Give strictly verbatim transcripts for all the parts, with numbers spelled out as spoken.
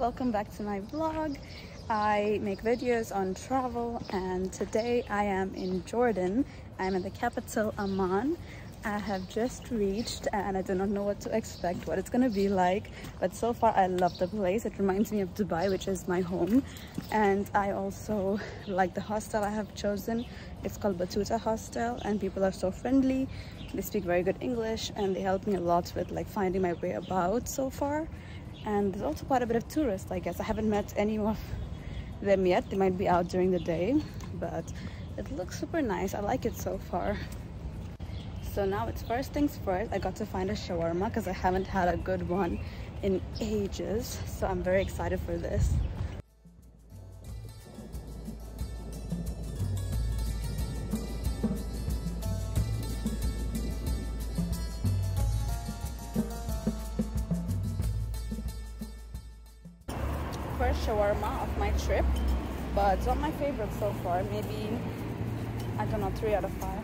welcome back to my vlog. I make videos on travel, and today I am in Jordan. I'm in the capital Amman. I have just reached and I do not know what to expect, what it's gonna be like, but so far I love the place. It reminds me of Dubai, which is my home, and I also like the hostel I have chosen. It's called Batuta Hostel, and people are so friendly. They speak very good English, and they helped me a lot with like finding my way about so far. And there's also quite a bit of tourists, I guess. I haven't met any of them yet. They might be out during the day, but it looks super nice. I like it so far. So now it's first things first, I got to find a shawarma because I haven't had a good one in ages. So I'm very excited for this. First shawarma of my trip, but it's not my favorite so far. Maybe, I don't know, three out of five.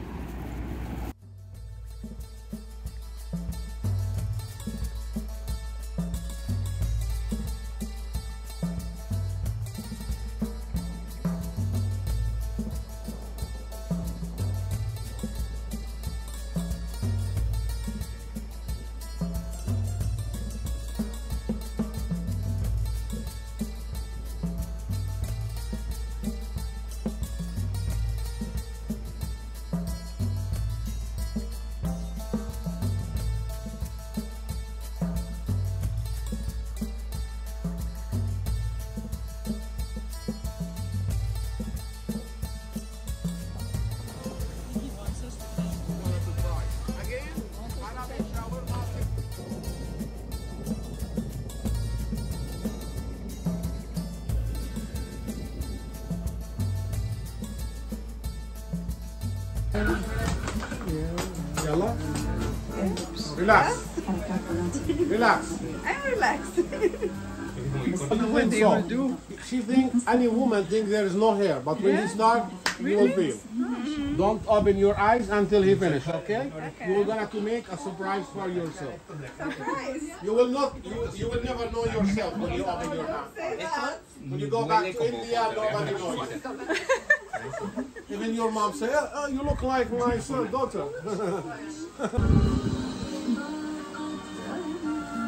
Relax. Relax. I'm relaxed. What do you do? She thinks, any woman thinks there is no hair, but when yeah. he starts, you will feel. Mm-hmm. Don't open your eyes until he finishes, okay? okay? You're gonna to make a surprise for yourself. Surprise? You will not. You, you will never know yourself when you open your eyes. When you go back to India, nobody knows. Even your mom says, oh, oh, you look like my son, daughter.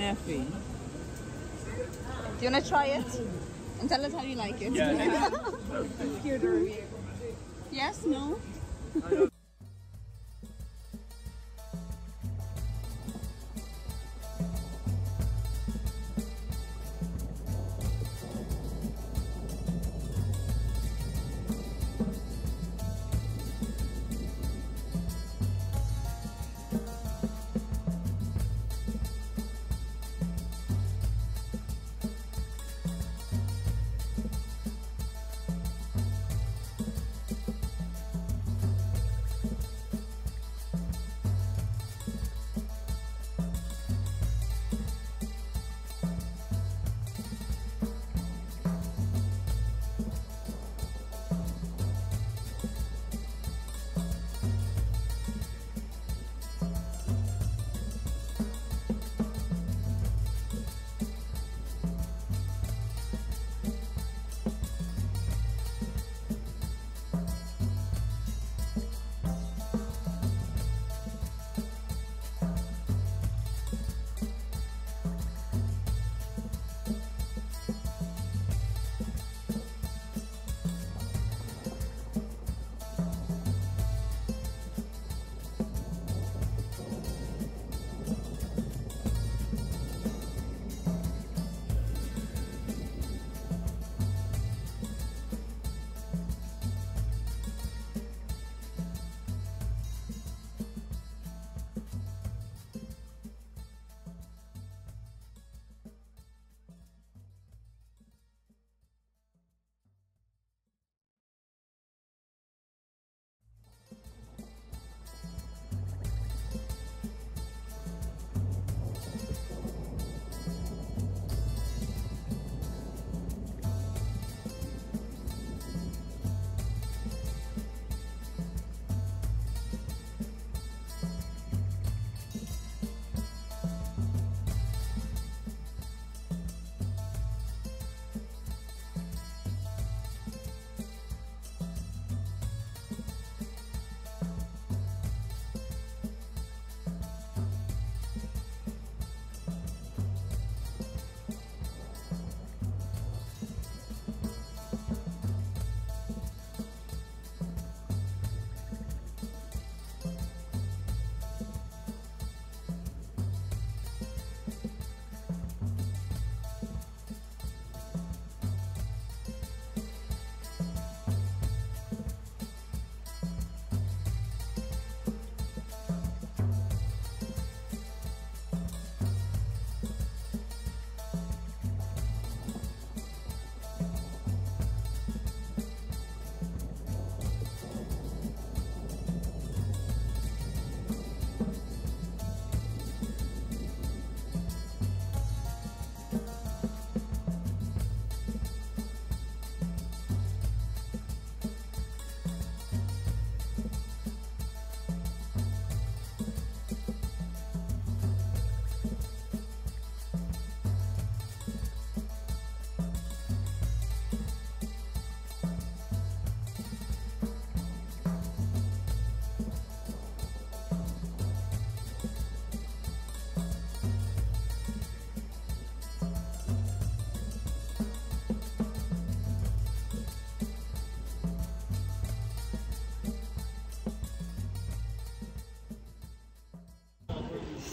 Naffy. Do you want to try it? And tell us how you like it. Yeah. Cuter. Yes? No?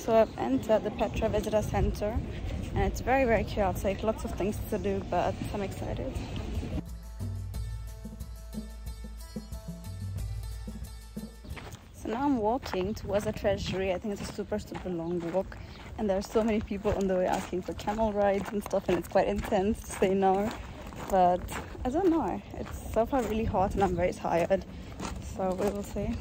So I've entered the Petra Visitor Center and it's very, very chaotic. Lots of things to do, but I'm excited. So now I'm walking towards the treasury. I think it's a super, super long walk. And there are so many people on the way asking for camel rides and stuff, and it's quite intense, they know. But I don't know, it's so far really hot and I'm very tired, so we will see.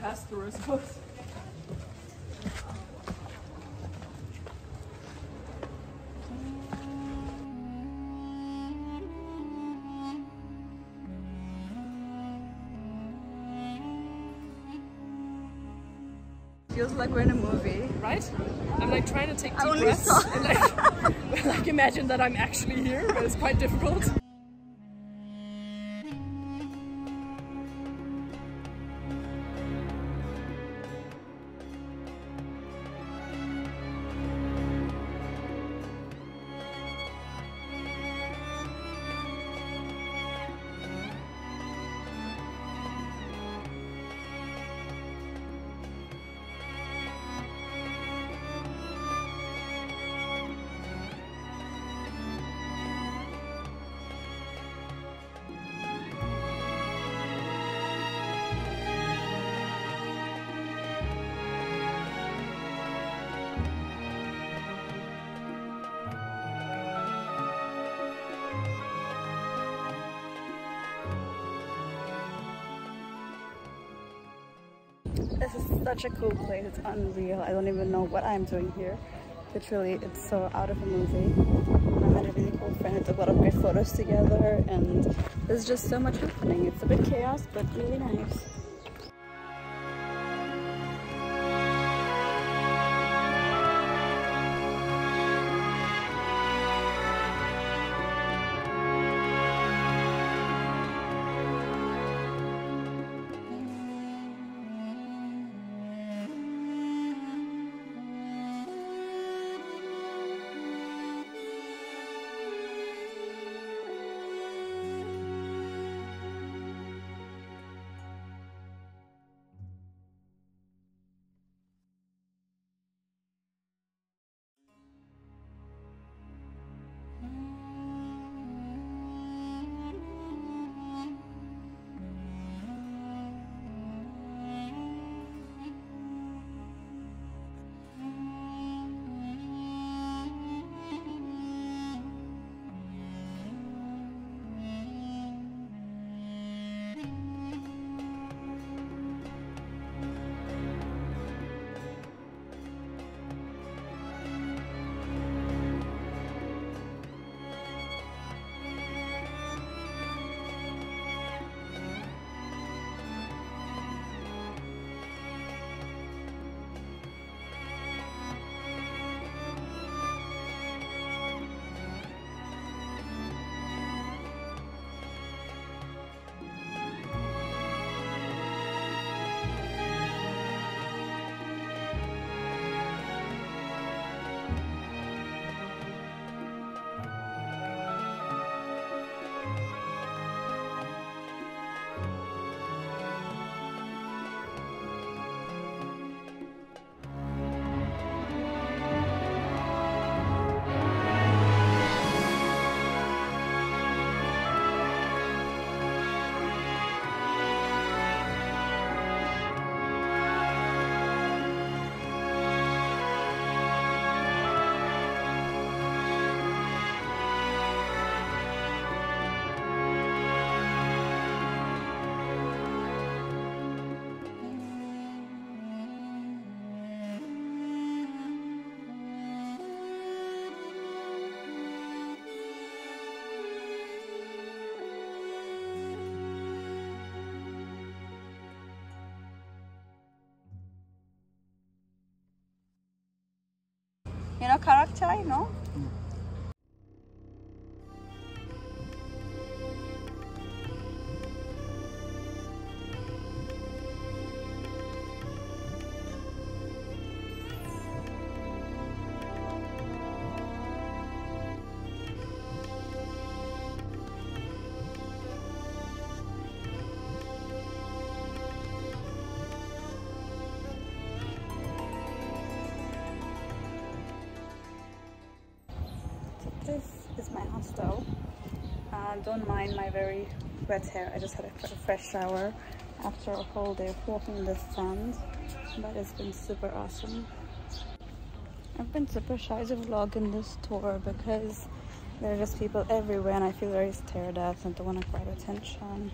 Past the rose boats. Feels like we're in a movie, right? I'm like trying to take deep breaths and like, like imagine that I'm actually here, but it's quite difficult. This is such a cool place, it's unreal. I don't even know what I'm doing here. Literally, it's so out of a movie. I met a really cool friend, I took a lot of great photos together, and there's just so much happening. It's a bit chaos, but really nice. You know character, I know. Mm. this is my hostel. Uh, don't mind my very wet hair. I just had a fresh shower after a whole day of walking in the sand, but it's been super awesome. I've been super shy to vlog in this tour because there are just people everywhere and I feel very stared at and don't want to grab attention.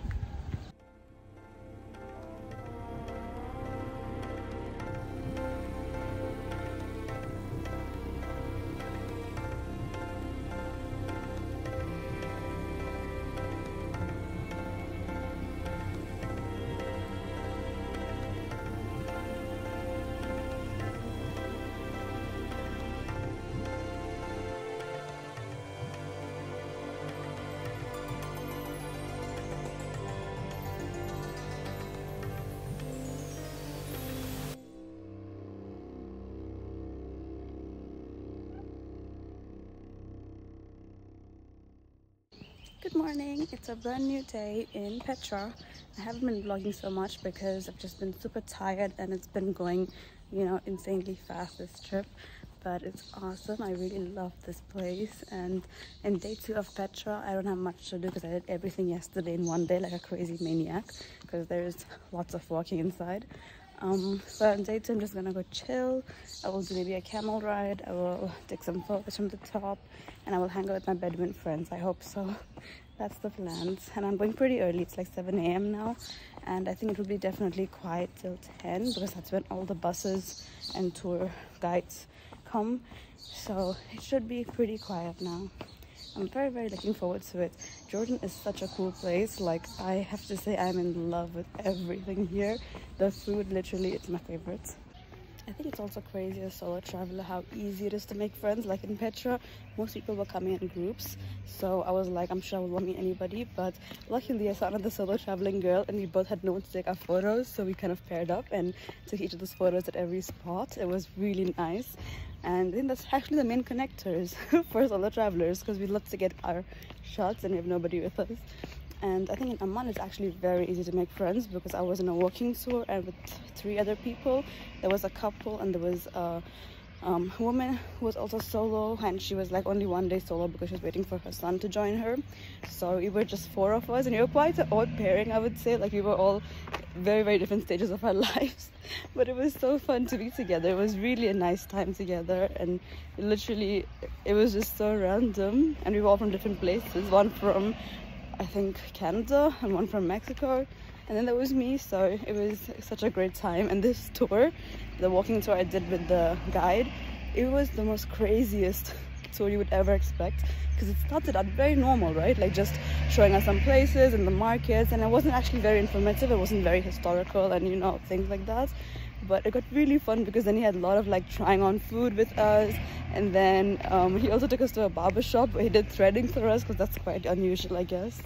Good morning, it's a brand new day in Petra. I haven't been vlogging so much because I've just been super tired and it's been going, you know, insanely fast this trip, but it's awesome. I really love this place. And in day two of Petra, I don't have much to do because I did everything yesterday in one day like a crazy maniac because there's lots of walking inside. Um, but on day two, I'm just gonna go chill. I will do maybe a camel ride. I will take some photos from the top and I will hang out with my Bedouin friends. I hope so. That's the plans. And I'm going pretty early. It's like seven A M now. And I think it will be definitely quiet till ten because that's when all the buses and tour guides come. So it should be pretty quiet now. I'm very, very looking forward to it. Jordan is such a cool place. Like, I have to say I'm in love with everything here. The food, literally, it's my favorite. I think it's also crazy as a solo traveler how easy it is to make friends. Like in Petra, most people were coming in groups. So I was like, I'm sure I won't meet anybody. But luckily, I saw another solo traveling girl and we both had no one to take our photos. So we kind of paired up and took each other's photos at every spot. It was really nice. And I think that's actually the main connectors for solo travelers because we love to get our shots and we have nobody with us. And I think in Amman it's actually very easy to make friends because I was in a walking tour and with three other people. There was a couple and there was a um, woman who was also solo, and she was like only one day solo because she was waiting for her son to join her. So we were just four of us and we were quite an odd pairing, I would say. Like, we were all very very different stages of our lives, but it was so fun to be together. It was really a nice time together, and literally it was just so random, and we were all from different places, one from I think Canada and one from Mexico, and then there was me. So it was such a great time. And this tour, the walking tour I did with the guide, it was the most craziest tour you would ever expect because it started out very normal, right? Like just showing us some places and the markets, and it wasn't actually very informative. It wasn't very historical and, you know, things like that. But it got really fun because then he had a lot of like trying on food with us, and then um, he also took us to a barber shop where he did threading for us because that's quite unusual, I guess.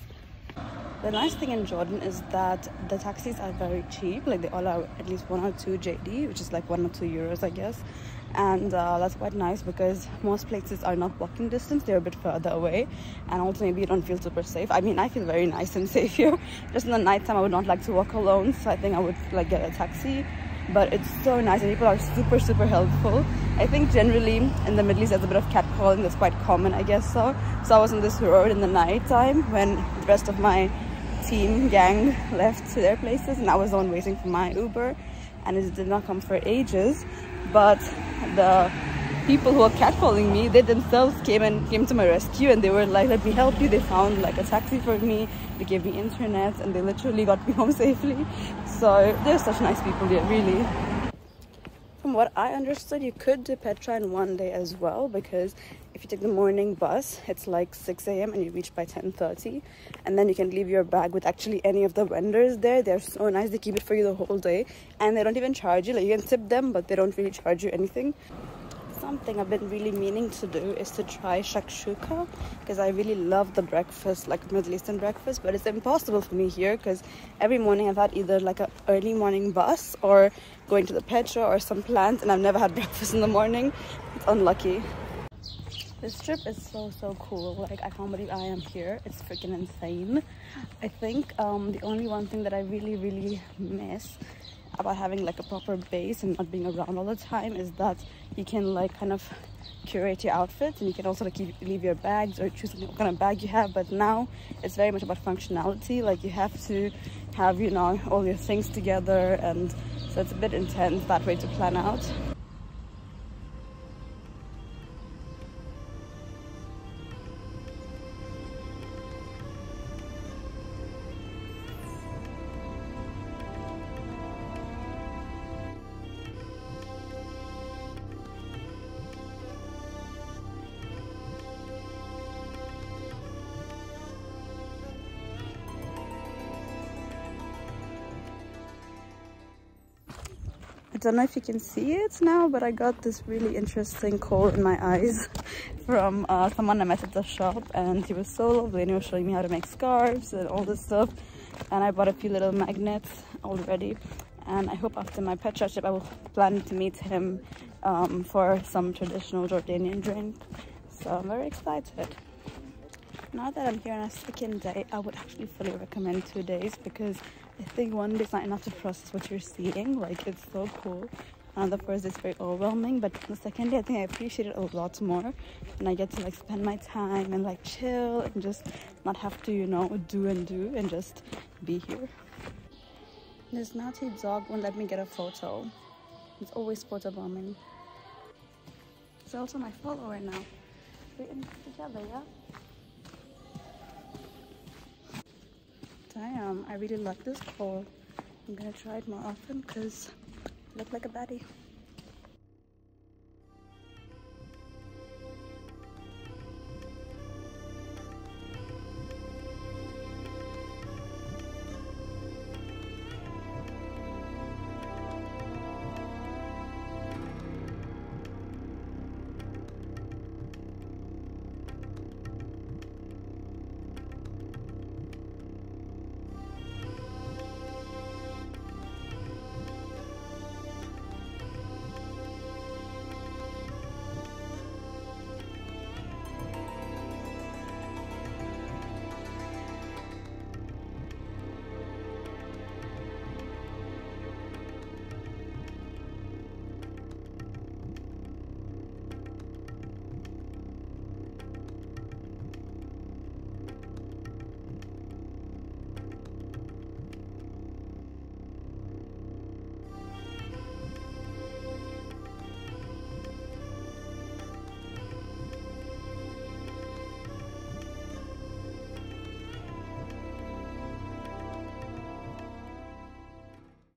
The nice thing in Jordan is that the taxis are very cheap. Like, they all are at least one or two J D, which is like one or two euros, I guess. And uh, that's quite nice because most places are not walking distance, they're a bit further away, and also maybe you don't feel super safe. I mean, I feel very nice and safe here. Just in the night time I would not like to walk alone, so I think I would like get a taxi. But it's so nice and people are super super helpful. I think generally in the Middle East there's a bit of catcalling, that's quite common, I guess. So so I was on this road in the night time when the rest of my team gang left to their places, and I was on waiting for my Uber, and it did not come for ages. But the people who were catcalling me, they themselves came and came to my rescue, and they were like, let me help you. They found like a taxi for me, they gave me internet, and they literally got me home safely. So they're such nice people here, really. From what I understood, you could do Petra in one day as well, because if you take the morning bus, it's like six A M and you reach by ten thirty, and then you can leave your bag with actually any of the vendors there. They're so nice, they keep it for you the whole day, and they don't even charge you. Like, you can tip them, but they don't really charge you anything. Something I've been really meaning to do is to try shakshuka, because I really love the breakfast, like Middle Eastern breakfast, but it's impossible for me here because every morning I've had either like an early morning bus or going to the Petra or some plants, and I've never had breakfast in the morning. It's unlucky. This trip is so so cool. Like, I can't believe I am here. It's freaking insane. I think um, the only one thing that I really really miss about having like a proper base and not being around all the time is that you can like kind of curate your outfits, and you can also like keep, leave your bags or choose what kind of bag you have. But now it's very much about functionality, like you have to have, you know, all your things together, and so it's a bit intense that way to plan out. I don't know if you can see it now, but I got this really interesting call in my eyes from uh, someone I met at the shop, and he was so lovely and he was showing me how to make scarves and all this stuff, and I bought a few little magnets already, and I hope after my Petra trip I will plan to meet him um, for some traditional Jordanian drink, so I'm very excited. Now that I'm here on a second day, I would actually fully recommend two days because I think one day is not enough to process what you're seeing. Like, it's so cool. And the first day is very overwhelming, but the second day I think I appreciate it a lot more, and I get to like spend my time and like chill and just not have to, you know, do and do and just be here. This naughty dog won't let me get a photo. It's always photo bombing. It's also my follower now. We're in this together, yeah? Damn, I really like this call. I'm gonna try it more often because I look like a baddie.